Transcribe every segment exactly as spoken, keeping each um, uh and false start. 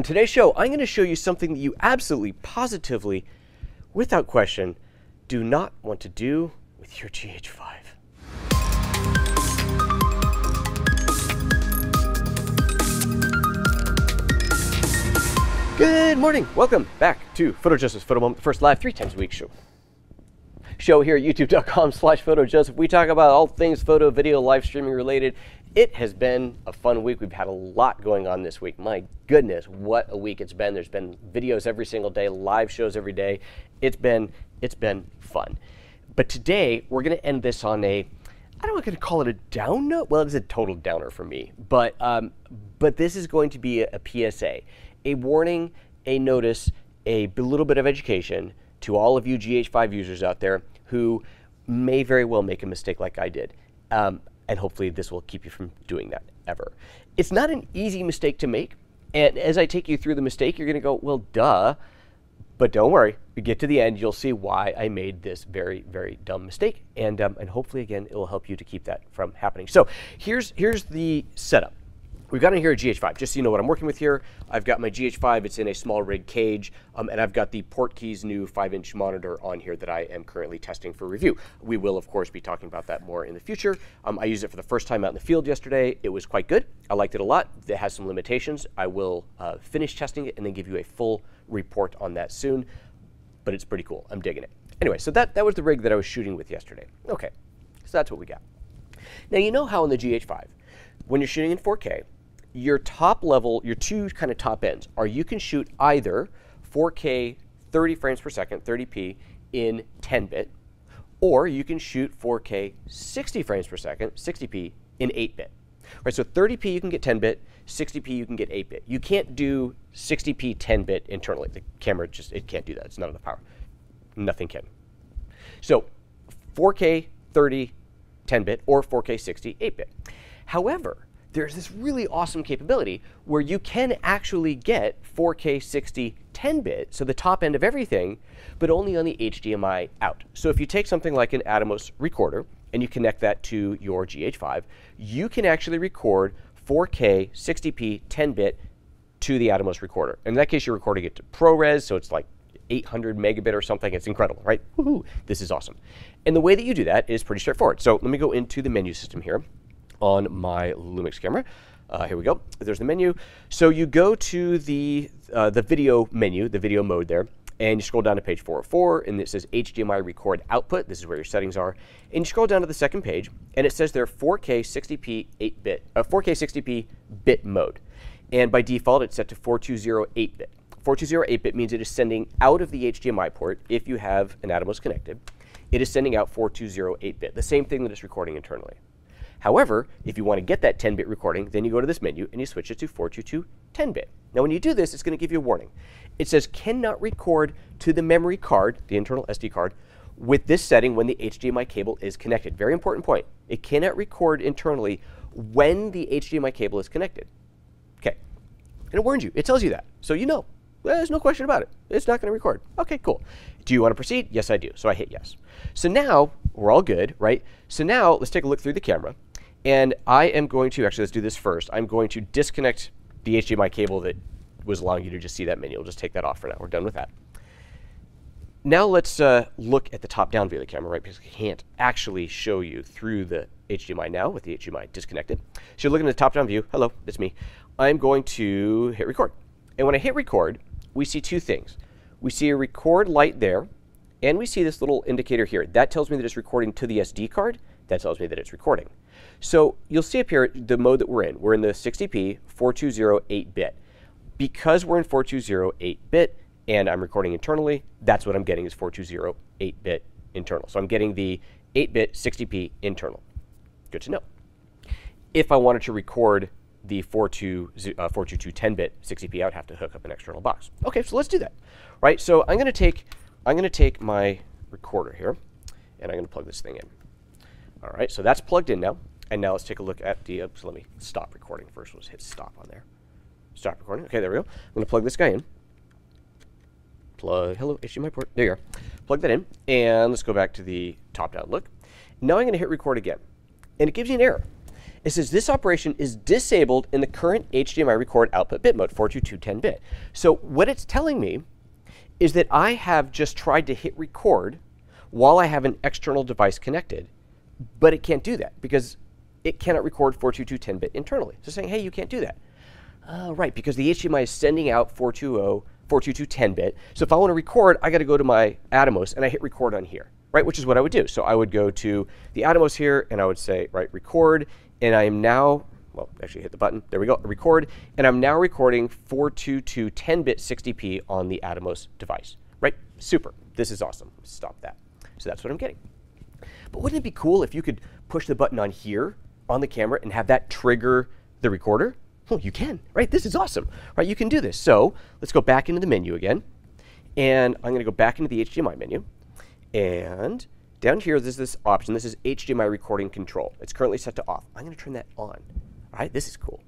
On today's show, I'm going to show you something that you absolutely, positively, without question, do not want to do with your G H five. Good morning, welcome back to PhotoJoseph's Photo Moment, the first live three times a week show. Show here at youtube dot com slash photojoseph. We talk about all things photo, video, live streaming related. It has been a fun week. We've had a lot going on this week. My goodness, what a week it's been. There's been videos every single day, live shows every day. It's been, it's been fun. But today we're going to end this on a, I don't want to call it a down note. Well, it's a total downer for me, but, um, but this is going to be a, a P S A, a warning, a notice, a little bit of education to all of you G H five users out there who may very well make a mistake like I did. Um, and hopefully this will keep you from doing that ever. It's not an easy mistake to make. And as I take you through the mistake, you're gonna go, well, duh. But don't worry, you get to the end, you'll see why I made this very, very dumb mistake. And, um, and hopefully, again, it will help you to keep that from happening. So here's, here's the setup. We've got in here a G H five, just so you know what I'm working with here. I've got my G H five, it's in a small rig cage, um, and I've got the PortKeys new five inch monitor on here that I am currently testing for review. We will, of course, be talking about that more in the future. Um, I used it for the first time out in the field yesterday. It was quite good. I liked it a lot. It has some limitations. I will uh, finish testing it and then give you a full report on that soon, but it's pretty cool. I'm digging it. Anyway, so that, that was the rig that I was shooting with yesterday. Okay, so that's what we got. Now, you know how in the G H five, when you're shooting in four K, your top level, your two kind of top ends are you can shoot either four K thirty frames per second, thirty p in ten bit, or you can shoot four K sixty frames per second, sixty p in eight bit. Right, so thirty p you can get ten bit, sixty p you can get eight bit. You can't do sixty p ten bit internally. The camera just, it can't do that. It's not enough power. Nothing can. So four K thirty, ten bit, or four K sixty, eight bit. However, there's this really awesome capability where you can actually get four K sixty ten bit, so the top end of everything, but only on the H D M I out. So if you take something like an Atomos recorder and you connect that to your G H five, you can actually record four K sixty p ten bit to the Atomos recorder. In that case, you're recording it to ProRes, so it's like eight hundred megabit or something. It's incredible, right? Woohoo! This is awesome. And the way that you do that is pretty straightforward. So let me go into the menu system here on my Lumix camera. Uh, here we go. There's the menu. So you go to the uh, the video menu, the video mode there, and you scroll down to page four oh four, and it says H D M I record output. This is where your settings are. And you scroll down to the second page, and it says there four K sixty p eight bit, uh, four K sixty p bit mode. And by default, it's set to four two zero eight bit. four two zero eight bit means it is sending out of the H D M I port if you have an Atomos connected. It is sending out four two zero eight bit, the same thing that it's recording internally. However, if you want to get that ten bit recording, then you go to this menu and you switch it to four two two ten bit. Now, when you do this, it's going to give you a warning. It says cannot record to the memory card, the internal S D card, with this setting when the H D M I cable is connected. Very important point. It cannot record internally when the H D M I cable is connected. Okay. And it warns you. It tells you that. So you know. There's no question about it. It's not going to record. Okay, cool. Do you want to proceed? Yes, I do. So I hit yes. So now we're all good, right? So now let's take a look through the camera. And I am going to, actually, let's do this first. I'm going to disconnect the H D M I cable that was allowing you to just see that menu. We'll just take that off for now. We're done with that. Now let's uh, look at the top-down view of the camera, right? Because I can't actually show you through the H D M I now with the H D M I disconnected. So you're looking at the top-down view. Hello, that's me. I'm going to hit record. And when I hit record, we see two things. We see a record light there, and we see this little indicator here. That tells me that it's recording to the S D card. That tells me that it's recording. So you'll see up here the mode that we're in. We're in the sixty p four two zero eight bit. Because we're in four two zero eight bit and I'm recording internally, that's what I'm getting is four two zero eight bit internal. So I'm getting the eight bit sixty p internal. Good to know. If I wanted to record the four two two ten bit sixty p, I would have to hook up an external box. Okay, so let's do that. Right? So I'm going to take I'm going to take my recorder here, and I'm going to plug this thing in. All right, so that's plugged in now. And now let's take a look at the, oops, let me stop recording first. Let's hit stop on there. Stop recording. Okay, there we go. I'm going to plug this guy in. Plug, hello, H D M I port. There you are. Plug that in. And let's go back to the top-down look. Now I'm going to hit record again. And it gives you an error. It says this operation is disabled in the current H D M I record output bit mode, four two two ten bit. So what it's telling me is that I have just tried to hit record while I have an external device connected, but it can't do that because it cannot record four two two ten bit internally. So saying, hey, you can't do that. Uh, right, because the H D M I is sending out four two two ten bit. So if I want to record, I got to go to my Atomos and I hit record on here, right? Which is what I would do. So I would go to the Atomos here and I would say, right, record. And I am now, well, actually hit the button. There we go, record. And I'm now recording four two two ten bit sixty p on the Atomos device, right? Super. This is awesome. Stop that. So that's what I'm getting. But wouldn't it be cool if you could push the button on here on the camera and have that trigger the recorder? Well, you can, right? This is awesome, right? You can do this. So let's go back into the menu again. And I'm going to go back into the H D M I menu. And down here, there's this option. This is H D M I recording control. It's currently set to off. I'm going to turn that on. All right, this is cool.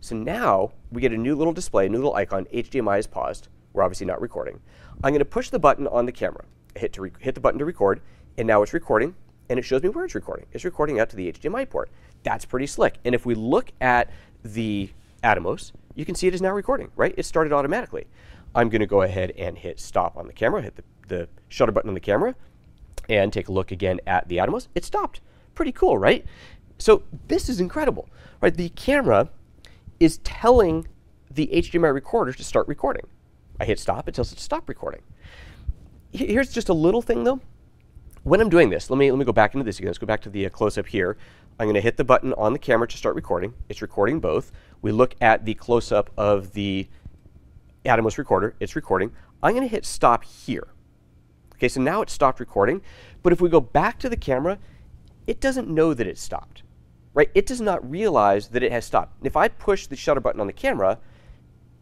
So now we get a new little display, a new little icon. H D M I is paused. We're obviously not recording. I'm going to push the button on the camera. I hit, to hit the button to record. And now it's recording. And it shows me where it's recording. It's recording out to the H D M I port. That's pretty slick. And if we look at the Atomos, you can see it is now recording, right? It started automatically. I'm going to go ahead and hit stop on the camera, hit the, the shutter button on the camera, and take a look again at the Atomos. It stopped. Pretty cool, right? So this is incredible, right? The camera is telling the H D M I recorder to start recording. I hit stop. It tells it to stop recording. Here's just a little thing, though. When I'm doing this, let me let me go back into this again. Let's go back to the uh, close-up here. I'm going to hit the button on the camera to start recording. It's recording both. We look at the close-up of the Atomos recorder. It's recording. I'm going to hit stop here. Okay, so now it stopped recording. But if we go back to the camera, it doesn't know that it stopped, right? It does not realize that it has stopped. If I push the shutter button on the camera,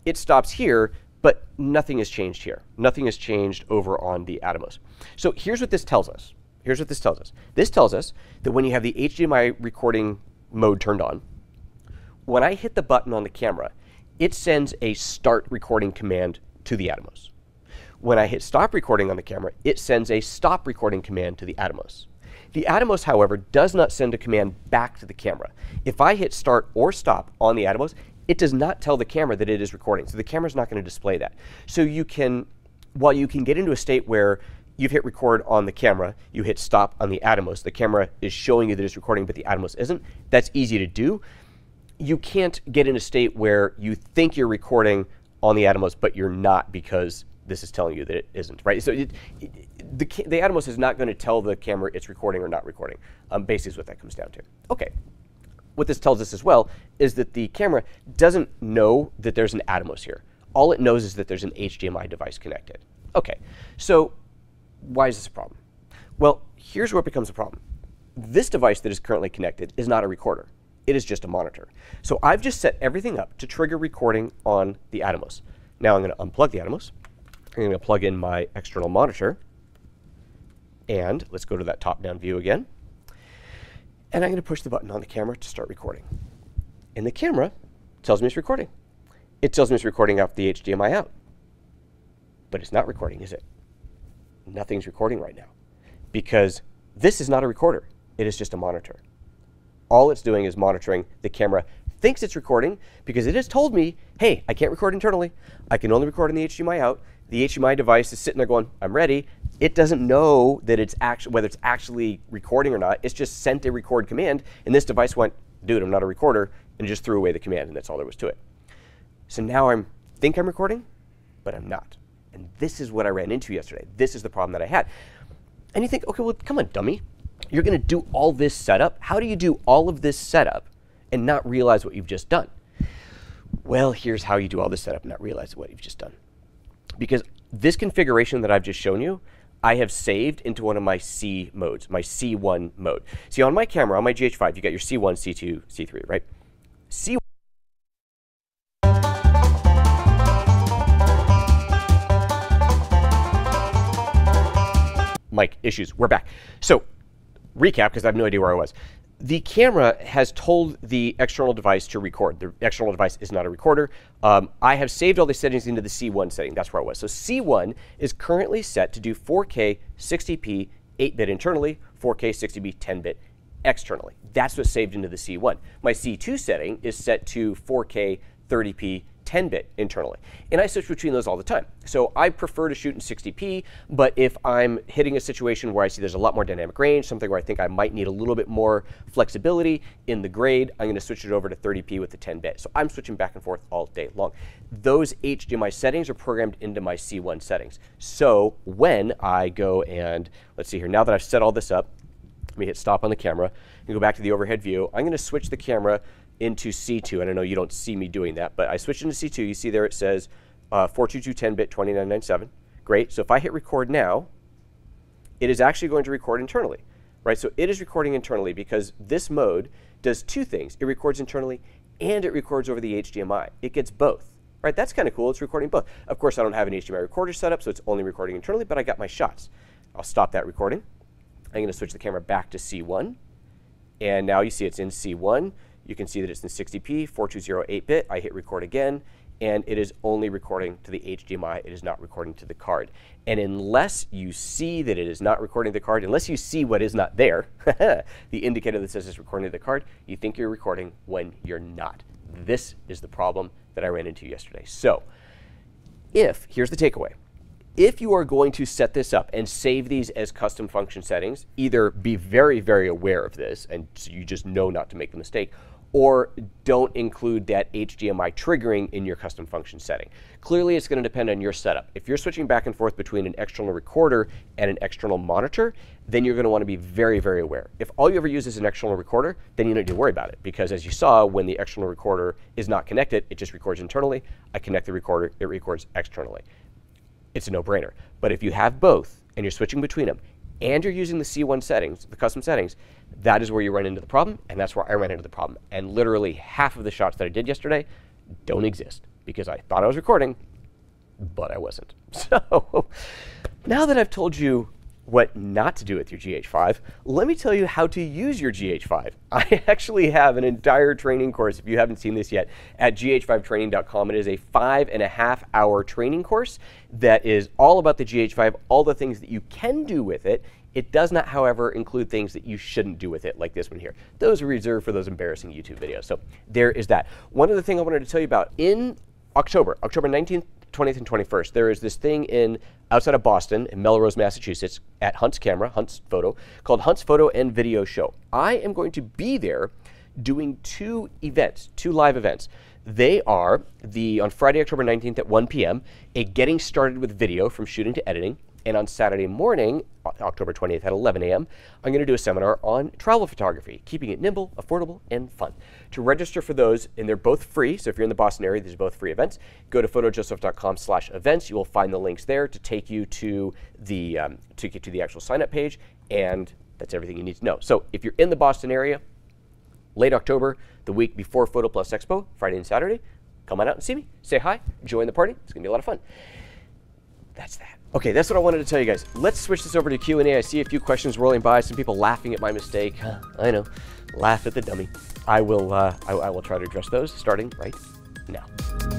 it stops here. But nothing has changed here. Nothing has changed over on the Atomos. So here's what this tells us. Here's what this tells us. This tells us that when you have the H D M I recording mode turned on, when I hit the button on the camera, it sends a start recording command to the Atomos. When I hit stop recording on the camera, it sends a stop recording command to the Atomos. The Atomos, however, does not send a command back to the camera. If I hit start or stop on the Atomos, it does not tell the camera that it is recording. So the camera's not going to display that. So you can, while you can get into a state where you've hit record on the camera, you hit stop on the Atomos, the camera is showing you that it's recording, but the Atomos isn't. That's easy to do. You can't get in a state where you think you're recording on the Atomos, but you're not because this is telling you that it isn't, right? So it, it, the, the Atomos is not going to tell the camera it's recording or not recording. Um, basically is what that comes down to. Okay. What this tells us as well is that the camera doesn't know that there's an Atomos here. All it knows is that there's an H D M I device connected. Okay, so why is this a problem? Well, here's where it becomes a problem. This device that is currently connected is not a recorder. It is just a monitor. So I've just set everything up to trigger recording on the Atomos. Now I'm going to unplug the Atomos. I'm going to plug in my external monitor. And let's go to that top-down view again. And I'm going to push the button on the camera to start recording. And the camera tells me it's recording. It tells me it's recording off the H D M I out. But it's not recording, is it? Nothing's recording right now. Because this is not a recorder. It is just a monitor. All it's doing is monitoring. The camera thinks it's recording because it has told me, hey, I can't record internally. I can only record in the H D M I out. The H D M I device is sitting there going, I'm ready. It doesn't know that it's actually whether it's actually recording or not. It's just sent a record command. And this device went, dude, I'm not a recorder, and just threw away the command. And that's all there was to it. So now I think I'm recording, but I'm not. And this is what I ran into yesterday. This is the problem that I had. And you think, OK, well, come on, dummy. You're going to do all this setup. How do you do all of this setup and not realize what you've just done? Well, here's how you do all this setup and not realize what you've just done. Because this configuration that I've just shown you, I have saved into one of my C modes, my C one mode. See, on my camera, on my G H five, you got your C one, C two, C three, right? C one. Mic issues. We're back. So recap, because I have no idea where I was. The camera has told the external device to record. The external device is not a recorder. Um, I have saved all the settings into the C one setting. That's where I was. So C one is currently set to do four K, sixty p, eight bit internally, four K, sixty p, ten bit externally. That's what's saved into the C one. My C two setting is set to four K, thirty P, ten bit internally. And I switch between those all the time. So I prefer to shoot in sixty P, but if I'm hitting a situation where I see there's a lot more dynamic range, something where I think I might need a little bit more flexibility in the grade, I'm going to switch it over to thirty P with the ten bit. So I'm switching back and forth all day long. Those H D M I settings are programmed into my C one settings. So when I go and, let's see here, now that I've set all this up, let me hit stop on the camera and go back to the overhead view. I'm going to switch the camera into C two, and I know you don't see me doing that, but I switch into C two. You see there it says uh, four two two ten bit twenty nine ninety-seven. Great. So if I hit record now, it is actually going to record internally, right? So it is recording internally because this mode does two things. It records internally and it records over the H D M I. It gets both, right? That's kind of cool. It's recording both. Of course, I don't have an H D M I recorder set up, so it's only recording internally, but I got my shots. I'll stop that recording. I'm going to switch the camera back to C one, and now you see it's in C one. You can see that it's in sixty P, four two zero eight bit. I hit record again, and it is only recording to the H D M I. It is not recording to the card. And unless you see that it is not recording the card, unless you see what is not there, the indicator that says it's recording to the card, you think you're recording when you're not. This is the problem that I ran into yesterday. So if, here's the takeaway. If you are going to set this up and save these as custom function settings, either be very, very aware of this and so you just know not to make the mistake, or don't include that H D M I triggering in your custom function setting. Clearly, it's going to depend on your setup. If you're switching back and forth between an external recorder and an external monitor, then you're going to want to be very, very aware. If all you ever use is an external recorder, then you don't need to worry about it, because as you saw, when the external recorder is not connected, it just records internally. I connect the recorder, it records externally. It's a no-brainer. But if you have both and you're switching between them, and you're using the C one settings, the custom settings, that is where you run into the problem, and that's where I ran into the problem. And literally half of the shots that I did yesterday don't exist because I thought I was recording, but I wasn't. So now that I've told you what not to do with your G H five, let me tell you how to use your G H five. I actually have an entire training course, if you haven't seen this yet, at G H five training dot com. It is a five and a half hour training course that is all about the G H five, all the things that you can do with it. It does not, however, include things that you shouldn't do with it, like this one here. Those are reserved for those embarrassing YouTube videos. So there is that. One other thing I wanted to tell you about, in October, October nineteenth, twentieth and twenty-first, there is this thing in outside of Boston in Melrose, Massachusetts at Hunt's Camera, Hunt's Photo, called Hunt's Photo and Video Show. I am going to be there doing two events, two live events. They are the, on Friday, October nineteenth at one P M, a getting started with video from shooting to editing. And on Saturday morning, October twentieth at eleven A M, I'm going to do a seminar on travel photography, keeping it nimble, affordable, and fun. To register for those, and they're both free, so if you're in the Boston area, these are both free events, go to photojoseph dot com slash events. You will find the links there to take you to the um, to get to the actual sign-up page, and that's everything you need to know. So if you're in the Boston area, late October, the week before Photo Plus Expo, Friday and Saturday, come on out and see me, say hi, join the party. It's going to be a lot of fun. That's that. Okay, that's what I wanted to tell you guys. Let's switch this over to Q and A. I see a few questions rolling by, some people laughing at my mistake. Huh, I know, laugh at the dummy. I will, uh, I, I will try to address those starting right now.